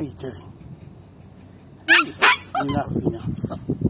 What are you doing? Enough, enough.